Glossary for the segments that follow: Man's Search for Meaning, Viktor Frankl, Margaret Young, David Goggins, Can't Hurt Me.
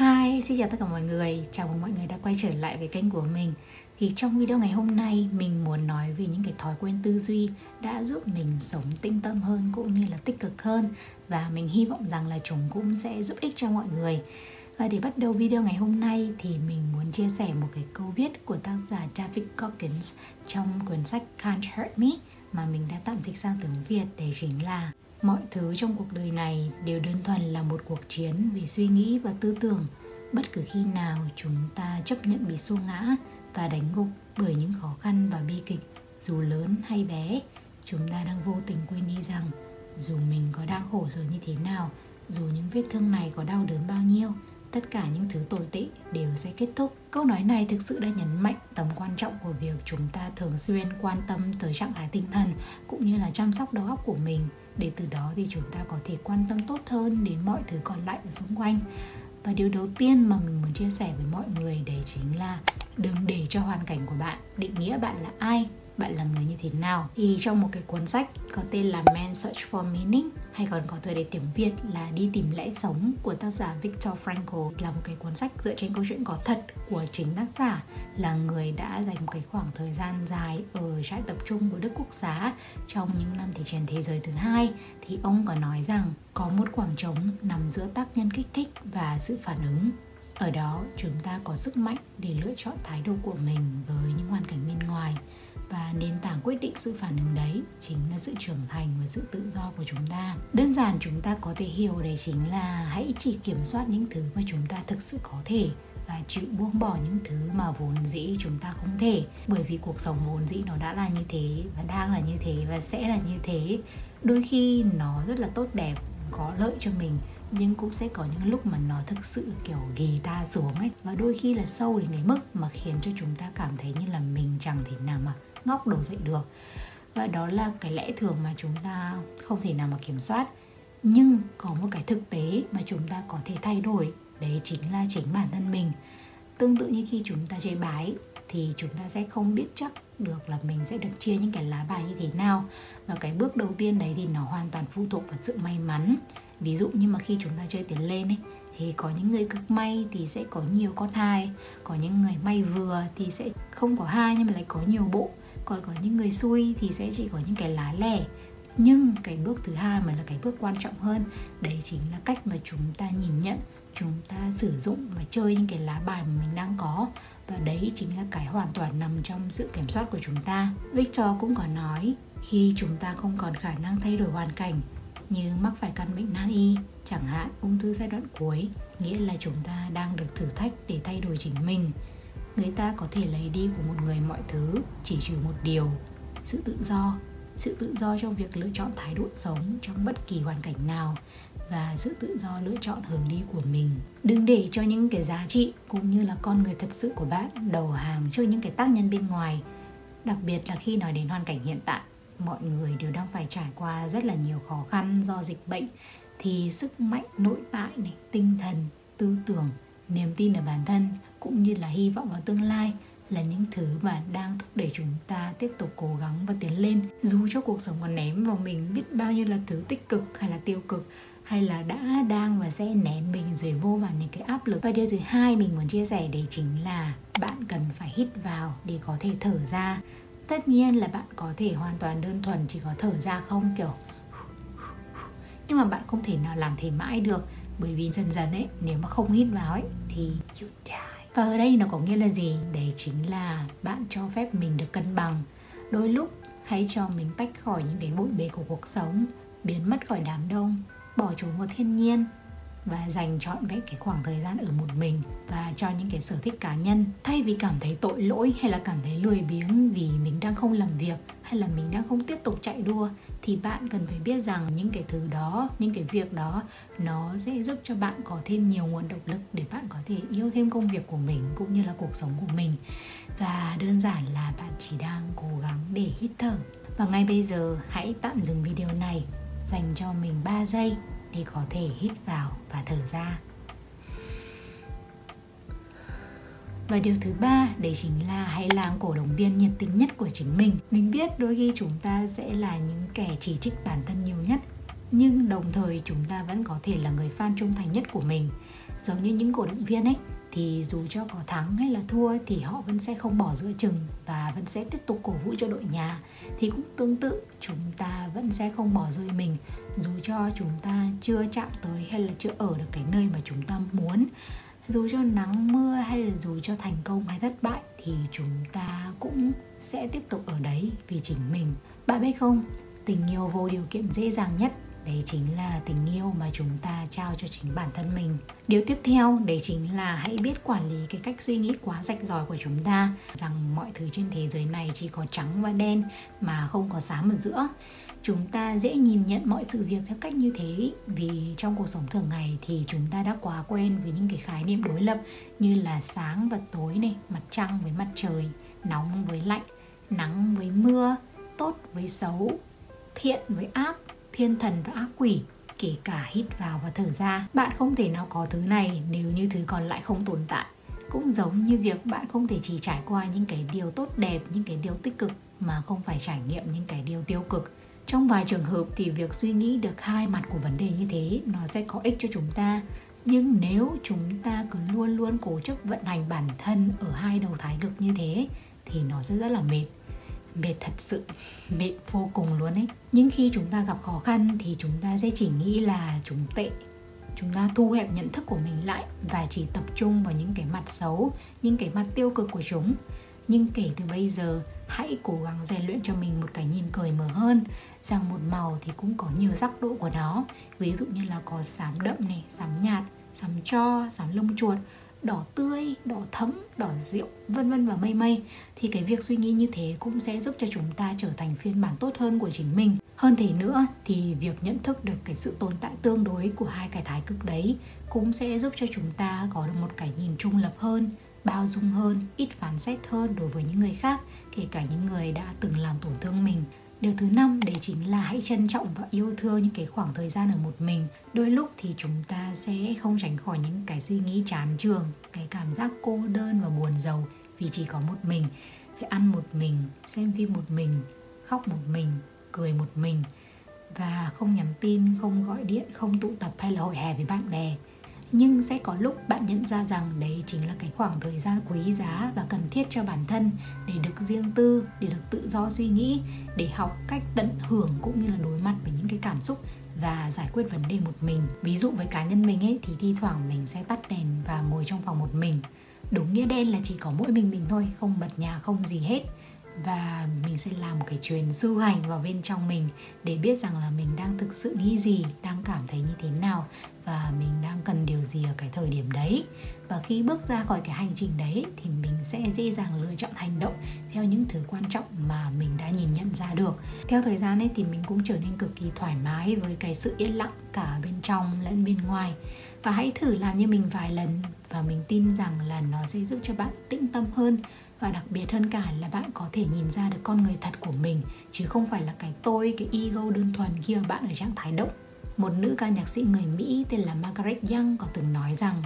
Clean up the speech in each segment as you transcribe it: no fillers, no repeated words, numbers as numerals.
Hi, xin chào tất cả mọi người. Chào mừng mọi người đã quay trở lại với kênh của mình. Thì trong video ngày hôm nay, mình muốn nói về những cái thói quen tư duy đã giúp mình sống tinh tâm hơn cũng như là tích cực hơn. Và mình hy vọng rằng là chúng cũng sẽ giúp ích cho mọi người. Và để bắt đầu video ngày hôm nay thì mình muốn chia sẻ một cái câu viết của tác giả David Goggins trong cuốn sách Can't Hurt Me mà mình đã tạm dịch sang tiếng Việt, đấy chính là: mọi thứ trong cuộc đời này đều đơn thuần là một cuộc chiến về suy nghĩ và tư tưởng. Bất cứ khi nào chúng ta chấp nhận bị xô ngã và đánh gục bởi những khó khăn và bi kịch, dù lớn hay bé, chúng ta đang vô tình quên đi rằng dù mình có đang khổ sở như thế nào, dù những vết thương này có đau đớn bao nhiêu, tất cả những thứ tồi tệ đều sẽ kết thúc. Câu nói này thực sự đã nhấn mạnh tầm quan trọng của việc chúng ta thường xuyên quan tâm tới trạng thái tinh thần cũng như là chăm sóc đầu óc của mình, để từ đó thì chúng ta có thể quan tâm tốt hơn đến mọi thứ còn lại ở xung quanh. Và điều đầu tiên mà mình muốn chia sẻ với mọi người đấy chính là đừng để cho hoàn cảnh của bạn định nghĩa bạn là ai, bạn là người như thế nào. Thì trong một cái cuốn sách có tên là Man's Search for Meaning, hay còn có tựa đề tiếng Việt là Đi tìm lẽ sống của tác giả Viktor Frankl, là một cái cuốn sách dựa trên câu chuyện có thật của chính tác giả, là người đã dành một cái khoảng thời gian dài ở trại tập trung của Đức Quốc xã trong những năm Thế chiến thế giới thứ hai. Thì ông có nói rằng có một khoảng trống nằm giữa tác nhân kích thích và sự phản ứng. Ở đó chúng ta có sức mạnh để lựa chọn thái độ của mình với những hoàn cảnh bên ngoài, và nền tảng quyết định sự phản ứng đấy chính là sự trưởng thành và sự tự do của chúng ta. Đơn giản chúng ta có thể hiểu đấy chính là hãy chỉ kiểm soát những thứ mà chúng ta thực sự có thể và chịu buông bỏ những thứ mà vốn dĩ chúng ta không thể. Bởi vì cuộc sống vốn dĩ nó đã là như thế và đang là như thế và sẽ là như thế. Đôi khi nó rất là tốt đẹp, có lợi cho mình, nhưng cũng sẽ có những lúc mà nó thực sự kiểu ghì ta xuống ấy. Và đôi khi là sâu đến cái mức mà khiến cho chúng ta cảm thấy như là mình chẳng thể nào mà ngóc đầu dậy được. Và đó là cái lẽ thường mà chúng ta không thể nào mà kiểm soát. Nhưng có một cái thực tế mà chúng ta có thể thay đổi, đấy chính là chính bản thân mình. Tương tự như khi chúng ta chơi bài thì chúng ta sẽ không biết chắc được là mình sẽ được chia những cái lá bài như thế nào. Và cái bước đầu tiên đấy thì nó hoàn toàn phụ thuộc vào sự may mắn. Ví dụ như mà khi chúng ta chơi tiền lên ấy, thì có những người cực may thì sẽ có nhiều con hai, có những người may vừa thì sẽ không có hai nhưng mà lại có nhiều bộ, còn có những người xui thì sẽ chỉ có những cái lá lẻ. Nhưng cái bước thứ hai mà là cái bước quan trọng hơn, đấy chính là cách mà chúng ta nhìn nhận, chúng ta sử dụng và chơi những cái lá bài mà mình đang có. Và đấy chính là cái hoàn toàn nằm trong sự kiểm soát của chúng ta. Viktor cũng có nói, khi chúng ta không còn khả năng thay đổi hoàn cảnh, như mắc phải căn bệnh nan y, chẳng hạn ung thư giai đoạn cuối, nghĩa là chúng ta đang được thử thách để thay đổi chính mình. Người ta có thể lấy đi của một người mọi thứ, chỉ trừ một điều: sự tự do. Sự tự do trong việc lựa chọn thái độ sống trong bất kỳ hoàn cảnh nào, và sự tự do lựa chọn hướng đi của mình. Đừng để cho những cái giá trị cũng như là con người thật sự của bạn đầu hàng cho những cái tác nhân bên ngoài. Đặc biệt là khi nói đến hoàn cảnh hiện tại, mọi người đều đang phải trải qua rất là nhiều khó khăn do dịch bệnh, thì sức mạnh nội tại này, tinh thần, tư tưởng, niềm tin ở bản thân cũng như là hy vọng vào tương lai là những thứ mà đang thúc đẩy chúng ta tiếp tục cố gắng và tiến lên. Dù cho cuộc sống còn ném vào mình biết bao nhiêu là thứ tích cực hay là tiêu cực, hay là đã, đang và sẽ nén mình dưới vô vàn những cái áp lực. Và điều thứ hai mình muốn chia sẻ đấy chính là bạn cần phải hít vào để có thể thở ra. Tất nhiên là bạn có thể hoàn toàn đơn thuần chỉ có thở ra không, kiểu nhưng mà bạn không thể nào làm thế mãi được, bởi vì dần dần ấy, nếu mà không hít vào ấy thì you die. Và ở đây nó có nghĩa là gì? Đấy chính là bạn cho phép mình được cân bằng. Đôi lúc hãy cho mình tách khỏi những cái bộn bề của cuộc sống, biến mất khỏi đám đông, bỏ trốn vào thiên nhiên, và dành trọn vẹn cái khoảng thời gian ở một mình và cho những cái sở thích cá nhân. Thay vì cảm thấy tội lỗi hay là cảm thấy lười biếng vì mình đang không làm việc hay là mình đang không tiếp tục chạy đua, thì bạn cần phải biết rằng những cái thứ đó, những cái việc đó, nó sẽ giúp cho bạn có thêm nhiều nguồn động lực để bạn có thể yêu thêm công việc của mình cũng như là cuộc sống của mình. Và đơn giản là bạn chỉ đang cố gắng để hít thở. Và ngay bây giờ hãy tạm dừng video này, dành cho mình 3 giây để có thể hít vào và thở ra. Và điều thứ ba đấy chính là hãy làm cổ động viên nhiệt tình nhất của chính mình. Mình biết đôi khi chúng ta sẽ là những kẻ chỉ trích bản thân nhiều nhất, nhưng đồng thời chúng ta vẫn có thể là người fan trung thành nhất của mình. Giống như những cổ động viên ấy, thì dù cho có thắng hay là thua thì họ vẫn sẽ không bỏ giữa chừng và vẫn sẽ tiếp tục cổ vũ cho đội nhà. Thì cũng tương tự, chúng ta vẫn sẽ không bỏ rơi mình dù cho chúng ta chưa chạm tới hay là chưa ở được cái nơi mà chúng ta muốn. Dù cho nắng mưa hay là dù cho thành công hay thất bại thì chúng ta cũng sẽ tiếp tục ở đấy vì chính mình. Bạn biết không, tình yêu vô điều kiện dễ dàng nhất, đấy chính là tình yêu mà chúng ta trao cho chính bản thân mình. Điều tiếp theo, đấy chính là hãy biết quản lý cái cách suy nghĩ quá rạch ròi của chúng ta, rằng mọi thứ trên thế giới này chỉ có trắng và đen mà không có xám ở giữa. Chúng ta dễ nhìn nhận mọi sự việc theo cách như thế vì trong cuộc sống thường ngày thì chúng ta đã quá quen với những cái khái niệm đối lập như là sáng và tối này, mặt trăng với mặt trời, nóng với lạnh, nắng với mưa, tốt với xấu, thiện với ác, thiên thần và ác quỷ, kể cả hít vào và thở ra. Bạn không thể nào có thứ này nếu như thứ còn lại không tồn tại. Cũng giống như việc bạn không thể chỉ trải qua những cái điều tốt đẹp, những cái điều tích cực mà không phải trải nghiệm những cái điều tiêu cực. Trong vài trường hợp thì việc suy nghĩ được hai mặt của vấn đề như thế nó sẽ có ích cho chúng ta. Nhưng nếu chúng ta cứ luôn luôn cố chấp vận hành bản thân ở hai đầu thái cực như thế thì nó sẽ rất là mệt. Mệt thật sự, mệt vô cùng luôn ấy. Nhưng khi chúng ta gặp khó khăn thì chúng ta sẽ chỉ nghĩ là chúng tệ. Chúng ta thu hẹp nhận thức của mình lại và chỉ tập trung vào những cái mặt xấu, những cái mặt tiêu cực của chúng. Nhưng kể từ bây giờ, hãy cố gắng rèn luyện cho mình một cái nhìn cởi mở hơn, rằng một màu thì cũng có nhiều sắc độ của nó. Ví dụ như là có xám đậm này, xám nhạt, xám tro, xám lông chuột, đỏ tươi, đỏ thẫm, đỏ rượu, vân vân và mây mây. Thì cái việc suy nghĩ như thế cũng sẽ giúp cho chúng ta trở thành phiên bản tốt hơn của chính mình. Hơn thế nữa thì việc nhận thức được cái sự tồn tại tương đối của hai cái thái cực đấy cũng sẽ giúp cho chúng ta có được một cái nhìn trung lập hơn, bao dung hơn, ít phán xét hơn đối với những người khác, kể cả những người đã từng làm tổn thương mình. Điều thứ 5 đấy chính là hãy trân trọng và yêu thương những cái khoảng thời gian ở một mình. Đôi lúc thì chúng ta sẽ không tránh khỏi những cái suy nghĩ chán chường, cái cảm giác cô đơn và buồn rầu vì chỉ có một mình, phải ăn một mình, xem phim một mình, khóc một mình, cười một mình và không nhắn tin, không gọi điện, không tụ tập hay là hội hè với bạn bè. Nhưng sẽ có lúc bạn nhận ra rằng đấy chính là cái khoảng thời gian quý giá và cần thiết cho bản thân để được riêng tư, để được tự do suy nghĩ, để học cách tận hưởng cũng như là đối mặt với những cái cảm xúc và giải quyết vấn đề một mình. Ví dụ với cá nhân mình ấy thì thi thoảng mình sẽ tắt đèn và ngồi trong phòng một mình. Đúng nghĩa đen là chỉ có mỗi mình thôi, không bật nhà, không gì hết. Và mình sẽ làm một cái chuyến du hành vào bên trong mình để biết rằng là mình đang thực sự nghĩ gì, đang cảm thấy như thế nào và mình đang cần điều gì ở cái thời điểm đấy. Và khi bước ra khỏi cái hành trình đấy thì mình sẽ dễ dàng lựa chọn hành động theo những thứ quan trọng mà mình đã nhìn nhận ra được. Theo thời gian ấy thì mình cũng trở nên cực kỳ thoải mái với cái sự yên lặng cả bên trong lẫn bên ngoài. Và hãy thử làm như mình vài lần và mình tin rằng là nó sẽ giúp cho bạn tĩnh tâm hơn. Và đặc biệt hơn cả là bạn có thể nhìn ra được con người thật của mình, chứ không phải là cái tôi, cái ego đơn thuần khi mà bạn ở trạng thái động. Một nữ ca nhạc sĩ người Mỹ tên là Margaret Young có từng nói rằng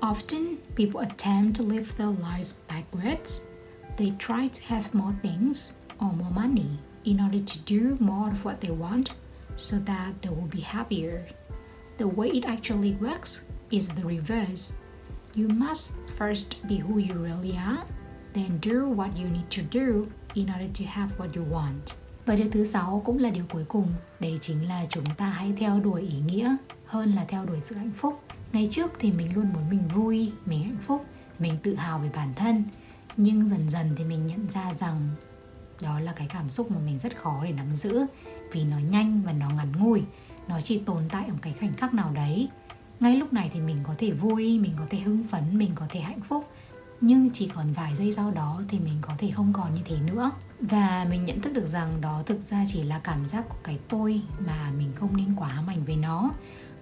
Often people attempt to live their lives backwards. They try to have more things or more money in order to do more of what they want so that they will be happier. The way it actually works is the reverse. You must first be who you really are, then do what you need to do in order to have what you want. Và điều thứ 6 cũng là điều cuối cùng, đấy chính là chúng ta hãy theo đuổi ý nghĩa hơn là theo đuổi sự hạnh phúc. Ngày trước thì mình luôn muốn mình vui, mình hạnh phúc, mình tự hào về bản thân. Nhưng dần dần thì mình nhận ra rằng đó là cái cảm xúc mà mình rất khó để nắm giữ vì nó nhanh và nó ngắn ngủi, nó chỉ tồn tại ở một cái khoảnh khắc nào đấy. Ngay lúc này thì mình có thể vui, mình có thể hưng phấn, mình có thể hạnh phúc, nhưng chỉ còn vài giây sau đó thì mình có thể không còn như thế nữa. Và mình nhận thức được rằng đó thực ra chỉ là cảm giác của cái tôi mà mình không nên quá hám ảnh với nó.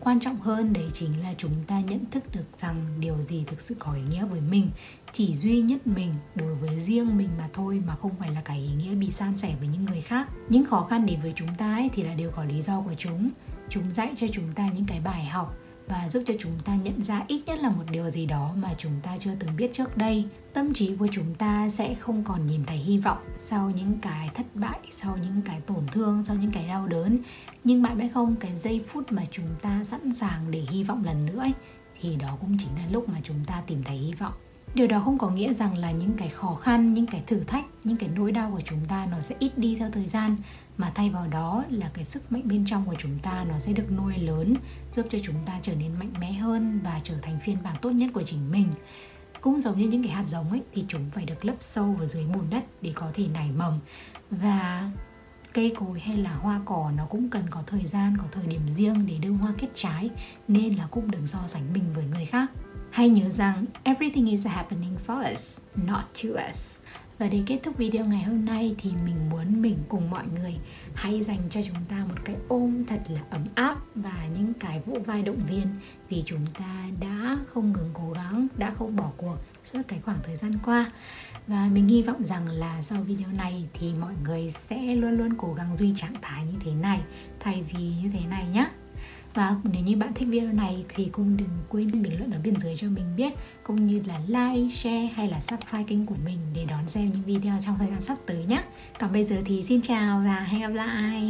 Quan trọng hơn đấy chính là chúng ta nhận thức được rằng điều gì thực sự có ý nghĩa với mình, chỉ duy nhất mình, đối với riêng mình mà thôi, mà không phải là cái ý nghĩa bị san sẻ với những người khác. Những khó khăn đến với chúng ta ấy thì là đều có lý do của chúng. Chúng dạy cho chúng ta những cái bài học và giúp cho chúng ta nhận ra ít nhất là một điều gì đó mà chúng ta chưa từng biết trước đây. Tâm trí của chúng ta sẽ không còn nhìn thấy hy vọng sau những cái thất bại, sau những cái tổn thương, sau những cái đau đớn. Nhưng bạn biết không, cái giây phút mà chúng ta sẵn sàng để hy vọng lần nữa ấy, thì đó cũng chính là lúc mà chúng ta tìm thấy hy vọng. Điều đó không có nghĩa rằng là những cái khó khăn, những cái thử thách, những cái nỗi đau của chúng ta nó sẽ ít đi theo thời gian, mà thay vào đó là cái sức mạnh bên trong của chúng ta nó sẽ được nuôi lớn, giúp cho chúng ta trở nên mạnh mẽ hơn và trở thành phiên bản tốt nhất của chính mình. Cũng giống như những cái hạt giống ấy, thì chúng phải được lấp sâu vào dưới bùn đất để có thể nảy mầm. Và cây cối hay là hoa cỏ nó cũng cần có thời gian, có thời điểm riêng để đưa hoa kết trái, nên là cũng đừng so sánh mình với người khác. Hãy nhớ rằng everything is happening for us, not to us. Và để kết thúc video ngày hôm nay thì mình muốn mình cùng mọi người hãy dành cho chúng ta một cái ôm thật là ấm áp và những cái vỗ vai động viên, vì chúng ta đã không ngừng cố gắng, đã không bỏ cuộc suốt cái khoảng thời gian qua. Và mình hy vọng rằng là sau video này thì mọi người sẽ luôn luôn cố gắng duy trạng thái như thế này thay vì như thế này nhé. Và nếu như bạn thích video này thì cũng đừng quên bình luận ở bên dưới cho mình biết, cũng như là like, share hay là subscribe kênh của mình để đón xem những video trong thời gian sắp tới nhé. Còn bây giờ thì xin chào và hẹn gặp lại.